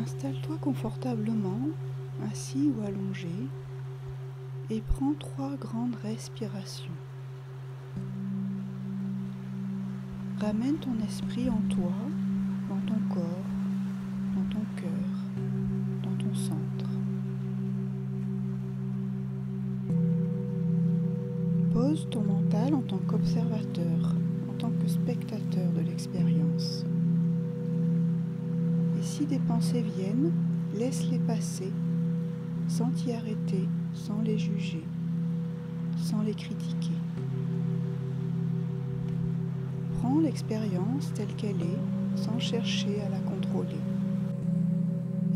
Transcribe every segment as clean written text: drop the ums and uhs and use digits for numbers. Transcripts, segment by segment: Installe-toi confortablement, assis ou allongé, et prends 3 grandes respirations. Ramène ton esprit en toi, dans ton corps, dans ton cœur, dans ton centre. Pose ton mental en tant qu'observateur, en tant que spectateur de l'expérience. Et si des pensées viennent, laisse-les passer, sans t'y arrêter, sans les juger, sans les critiquer. Prends l'expérience telle qu'elle est, sans chercher à la contrôler,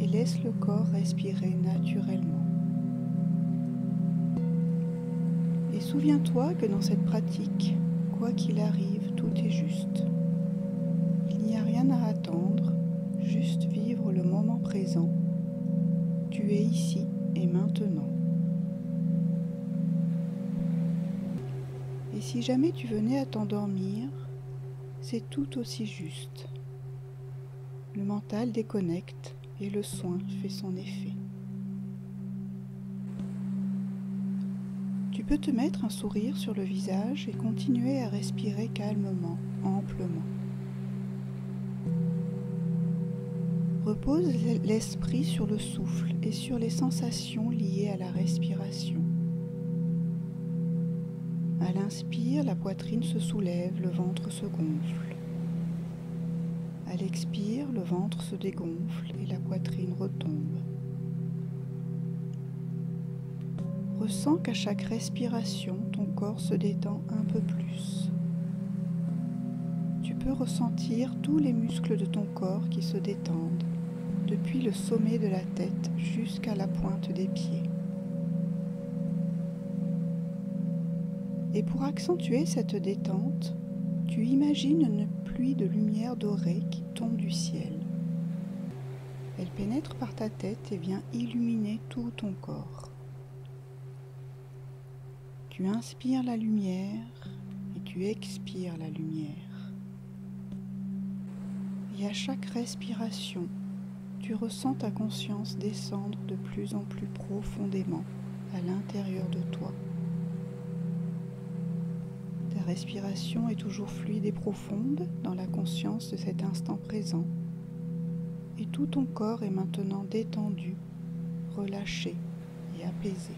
et laisse le corps respirer naturellement. Et souviens-toi que dans cette pratique, quoi qu'il arrive, tout est juste. Il n'y a rien à attendre, juste vivre le moment présent. Tu es ici et maintenant. Et si jamais tu venais à t'endormir, c'est tout aussi juste. Le mental déconnecte et le soin fait son effet. Tu peux te mettre un sourire sur le visage et continuer à respirer calmement, amplement. Repose l'esprit sur le souffle et sur les sensations liées à la respiration. À l'inspire, la poitrine se soulève, le ventre se gonfle. À l'expire, le ventre se dégonfle et la poitrine retombe. Ressens qu'à chaque respiration, ton corps se détend un peu plus. Tu peux ressentir tous les muscles de ton corps qui se détendent, depuis le sommet de la tête jusqu'à la pointe des pieds. Et pour accentuer cette détente, tu imagines une pluie de lumière dorée qui tombe du ciel. Elle pénètre par ta tête et vient illuminer tout ton corps. Tu inspires la lumière et tu expires la lumière. Et à chaque respiration, tu ressens ta conscience descendre de plus en plus profondément à l'intérieur de toi. La respiration est toujours fluide et profonde dans la conscience de cet instant présent. Et tout ton corps est maintenant détendu, relâché et apaisé.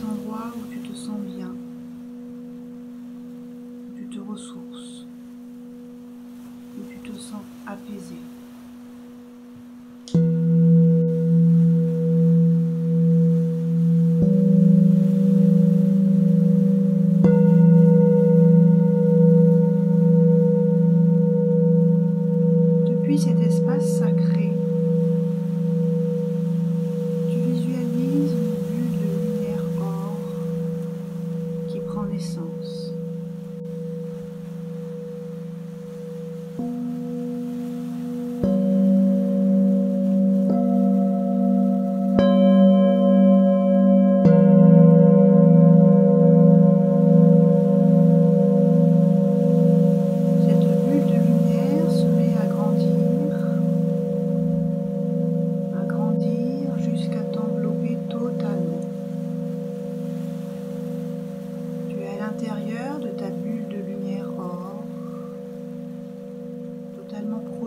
cet endroit où tu te sens bien, où tu te ressources, où tu te sens apaisé.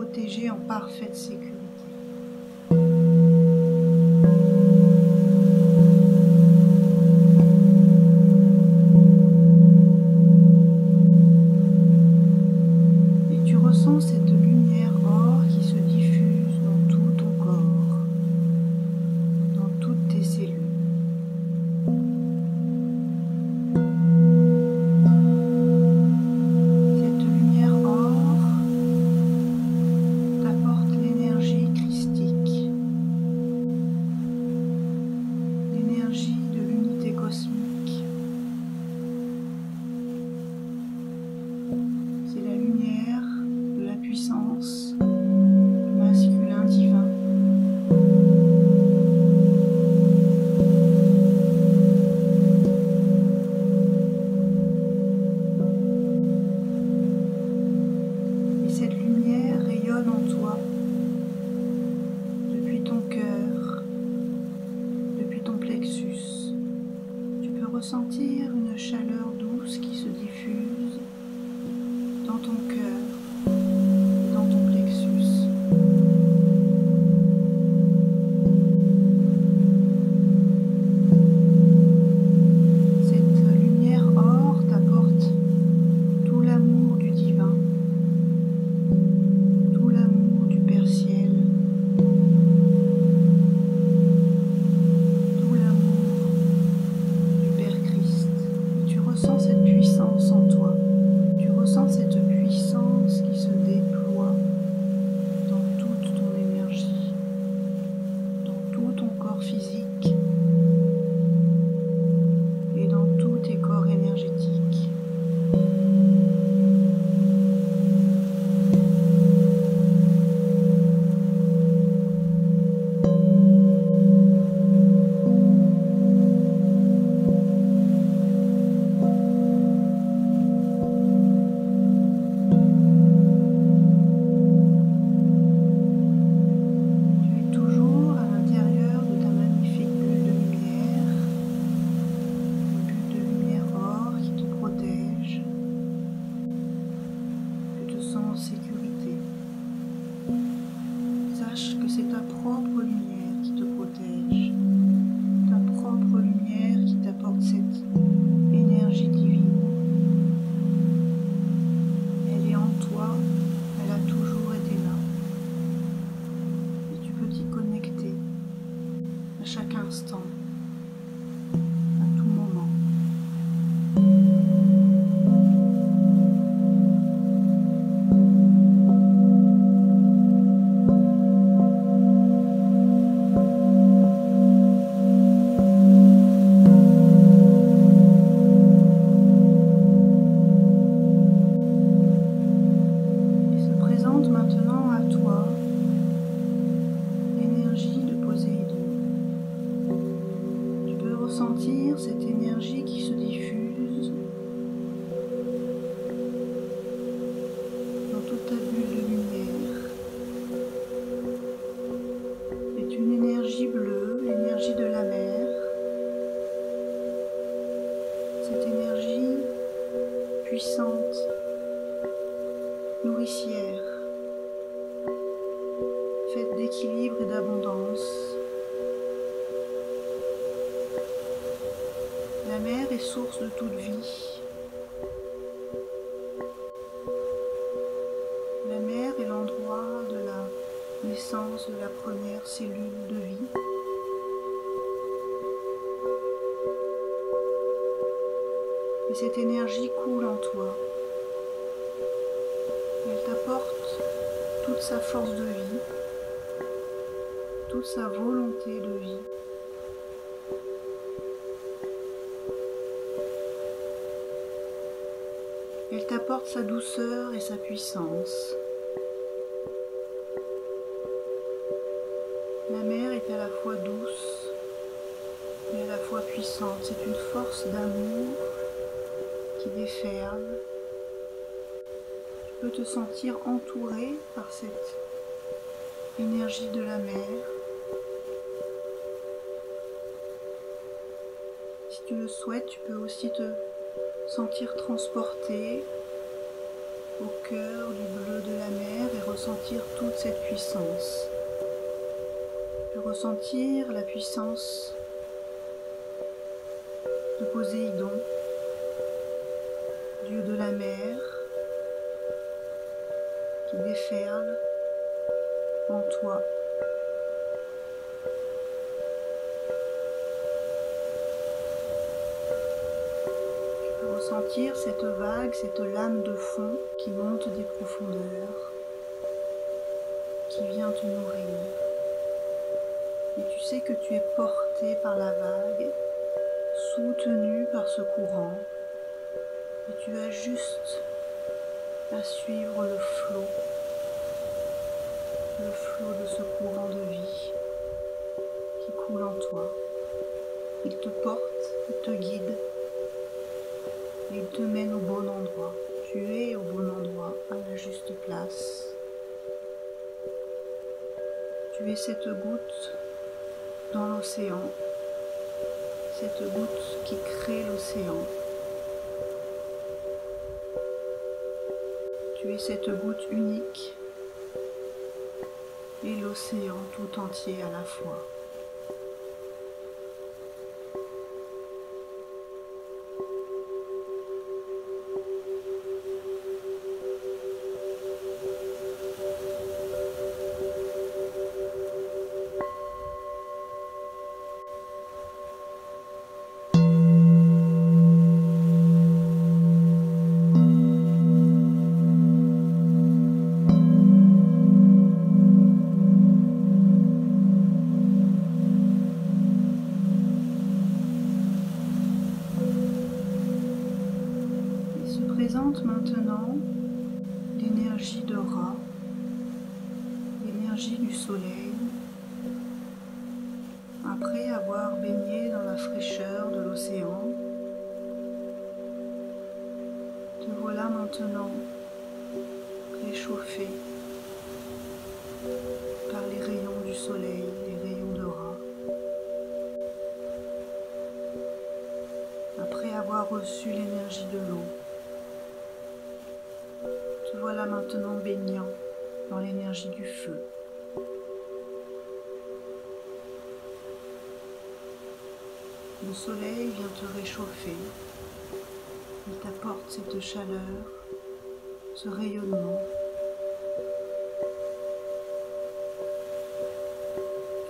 Protégé en parfaite sécurité. Et tu ressens cette lumière or qui se diffuse dans tout ton corps, dans toutes tes cellules. Sentir une chaleur douce qui se diffuse dans ton cœur et dans ton plexus. Cette lumière or t'apporte tout l'amour du divin, tout l'amour du Père Ciel. Sentir cette énergie qui se diffuse dans toute ta bulle de lumière. C'est une énergie bleue, l'énergie de la mer. Cette énergie puissante, nourricière, faite d'équilibre et d'abondance. La mer est source de toute vie. La mer est l'endroit de la naissance de la première cellule de vie. Et cette énergie coule en toi. Elle t'apporte toute sa force de vie, toute sa volonté de vie. Elle t'apporte sa douceur et sa puissance. La mer est à la fois douce et à la fois puissante. C'est une force d'amour qui déferle. Tu peux te sentir entouré par cette énergie de la mer. Si tu le souhaites, tu peux aussi te sentir transporté au cœur du bleu de la mer et ressentir toute cette puissance. Ressentir la puissance de Poséidon, dieu de la mer, qui déferle en toi. Sentir cette vague, cette lame de fond qui monte des profondeurs, qui vient te nourrir. Et tu sais que tu es porté par la vague, soutenu par ce courant, et tu as juste à suivre le flot de ce courant de vie qui coule en toi. Il te porte, il te guide. Il te mène au bon endroit. Tu es au bon endroit, à la juste place. Tu es cette goutte dans l'océan, cette goutte qui crée l'océan. Tu es cette goutte unique et l'océan tout entier à la fois. Maintenant l'énergie de Ra, l'énergie du soleil, après avoir baigné dans la fraîcheur de l'océan. Te voilà maintenant réchauffé par les rayons du soleil, les rayons de Ra. Après avoir reçu l'énergie de l'eau, te voilà maintenant baignant dans l'énergie du feu. Le soleil vient te réchauffer. Il t'apporte cette chaleur, ce rayonnement.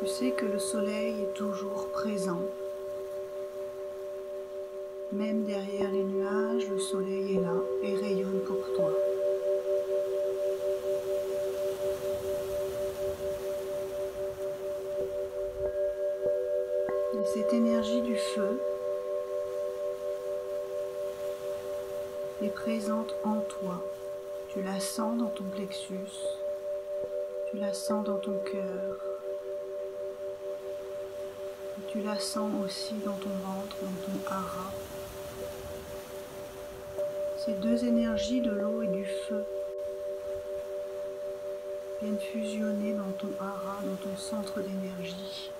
Tu sais que le soleil est toujours présent. Même derrière les nuages, le soleil est là et rayonne pour toi. Et cette énergie du feu est présente en toi. Tu la sens dans ton plexus, tu la sens dans ton cœur, et tu la sens aussi dans ton ventre, dans ton hara. Ces deux énergies de l'eau et du feu viennent fusionner dans ton hara, dans ton centre d'énergie.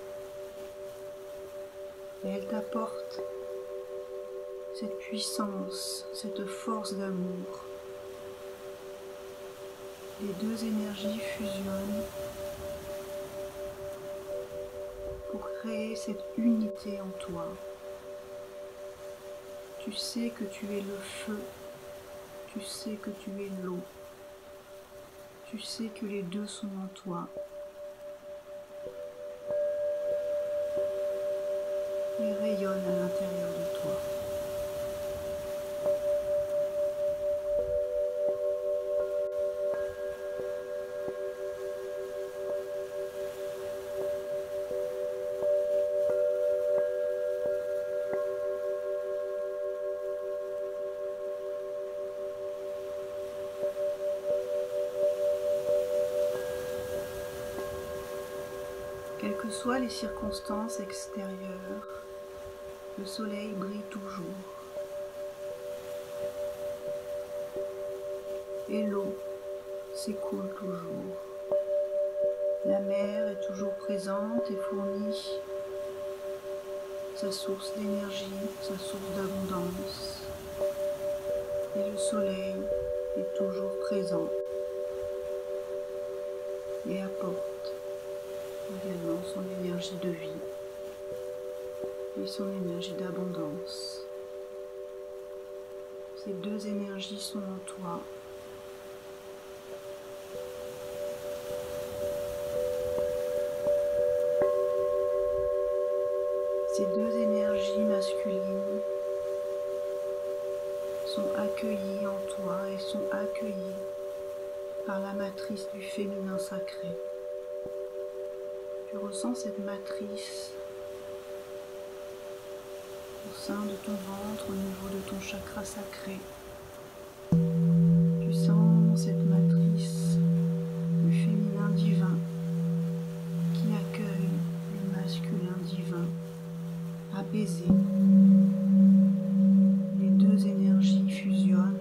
Et elles t'apportent cette puissance, cette force d'amour. Les deux énergies fusionnent pour créer cette unité en toi. Tu sais que tu es le feu, tu sais que tu es l'eau, tu sais que les deux sont en toi. Ils rayonnent à l'intérieur de toi. Quelles que soient les circonstances extérieures, le soleil brille toujours. Et l'eau s'écoule toujours. La mer est toujours présente et fournit sa source d'énergie, sa source d'abondance. Et le soleil est toujours présent et apporte également son énergie de vie et son énergie d'abondance. Ces deux énergies sont en toi. Ces deux énergies masculines sont accueillies en toi et sont accueillies par la matrice du féminin sacré. Tu ressens cette matrice au sein de ton ventre, au niveau de ton chakra sacré. Tu sens cette matrice du féminin divin qui accueille le masculin divin apaisé. Les deux énergies fusionnent.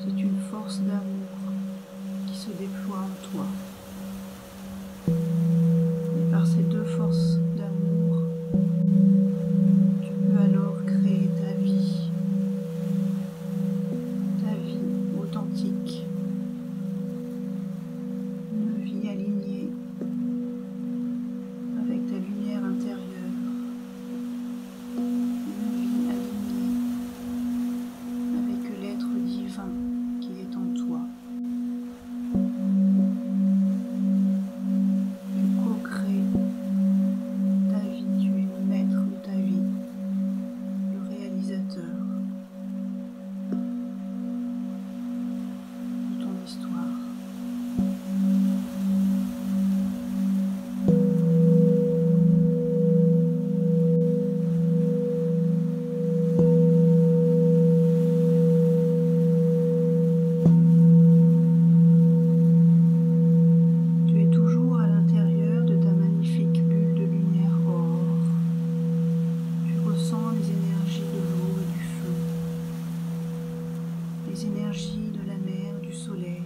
C'est une force d'amour qui se déploie en toi. Et par ces deux forces d'amour, tu peux alors créer ta vie authentique, une vie alignée avec ta lumière intérieure, une vie alignée avec l'être divin qui est en toi. Énergies de la mer, du soleil.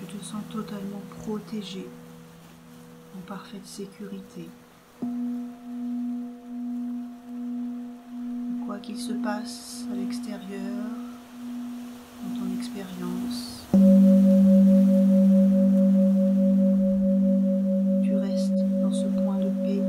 Tu te sens totalement protégé, en parfaite sécurité. Quoi qu'il se passe à l'extérieur, dans ton expérience, tu restes dans ce point de paix.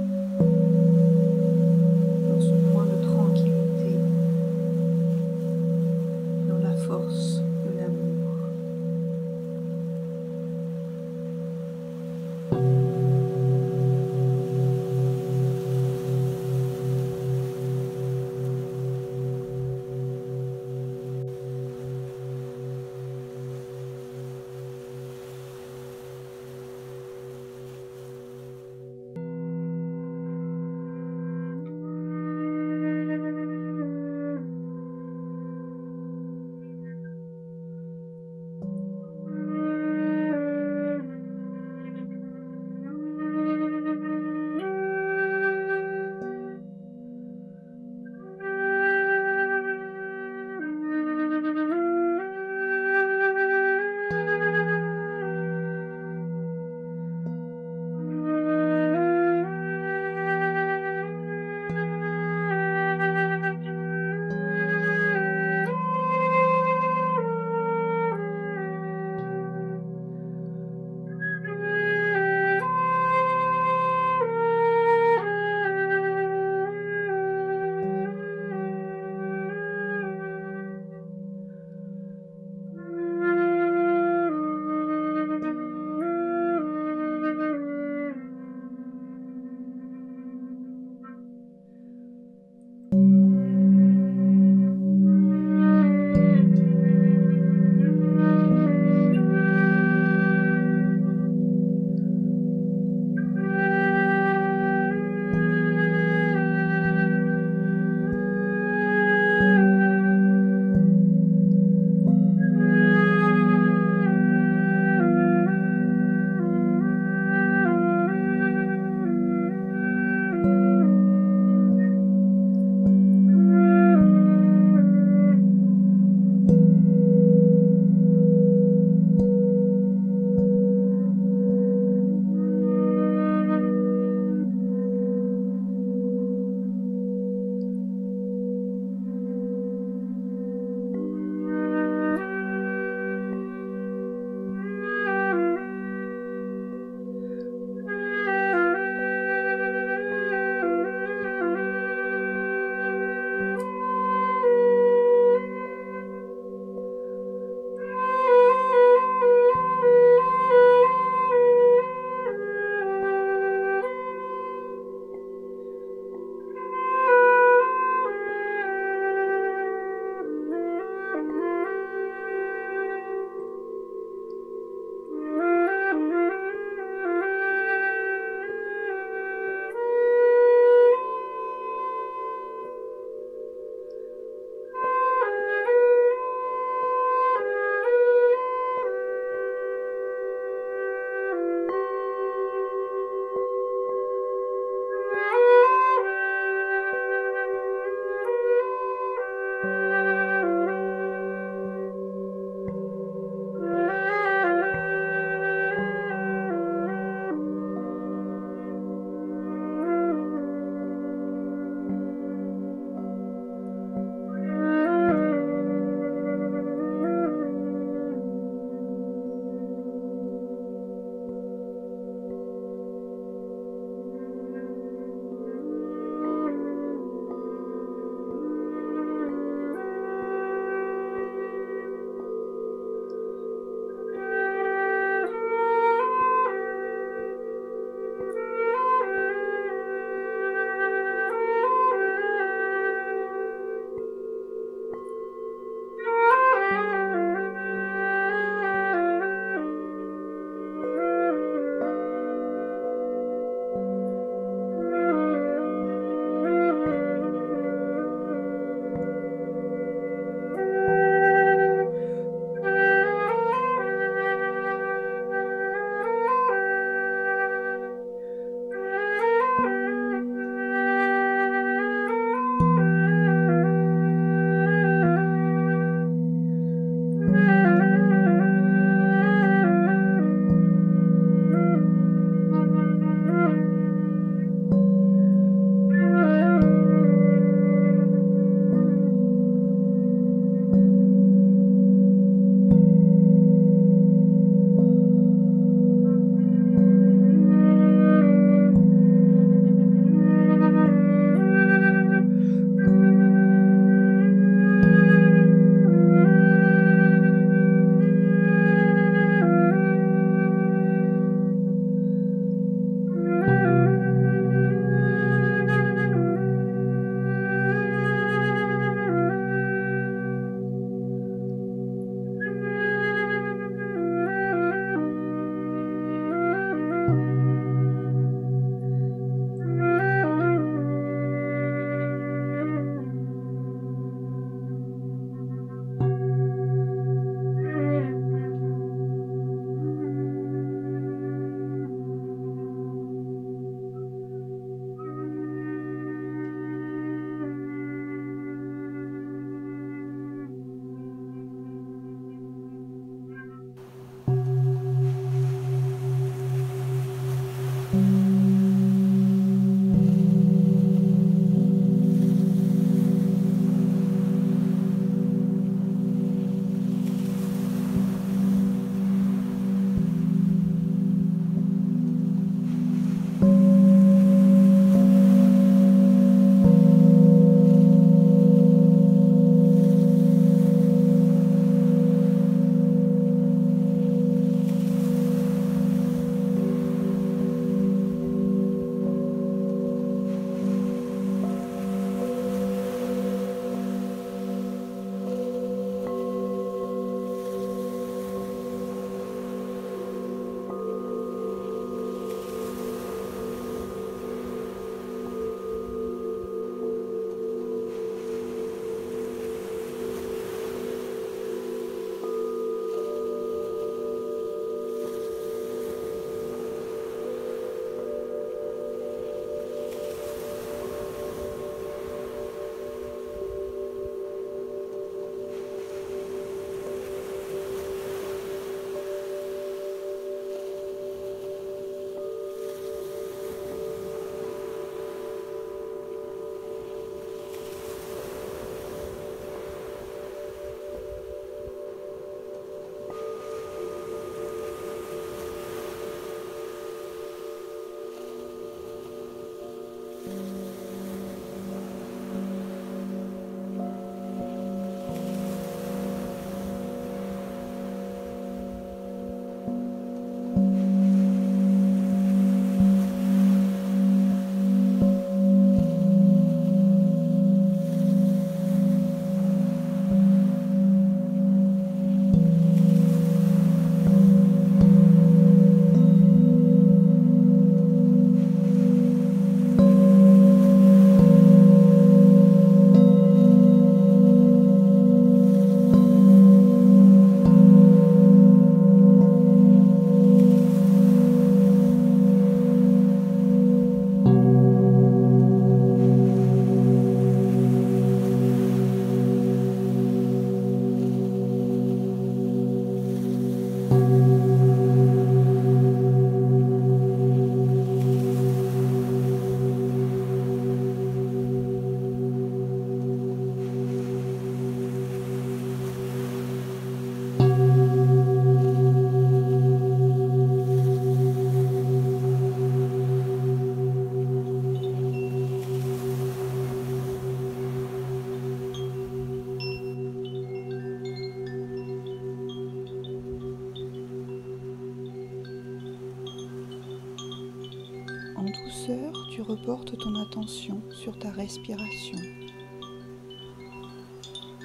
Tu reportes ton attention sur ta respiration.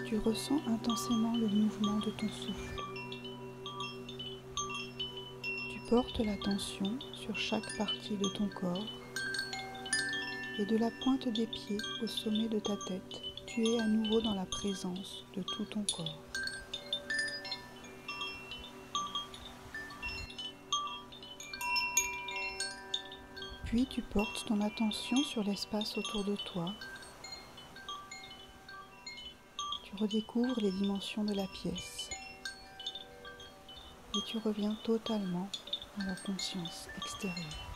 Tu ressens intensément le mouvement de ton souffle. Tu portes l'attention sur chaque partie de ton corps et de la pointe des pieds au sommet de ta tête, tu es à nouveau dans la présence de tout ton corps. Puis tu portes ton attention sur l'espace autour de toi. Tu redécouvres les dimensions de la pièce. Et tu reviens totalement à la conscience extérieure.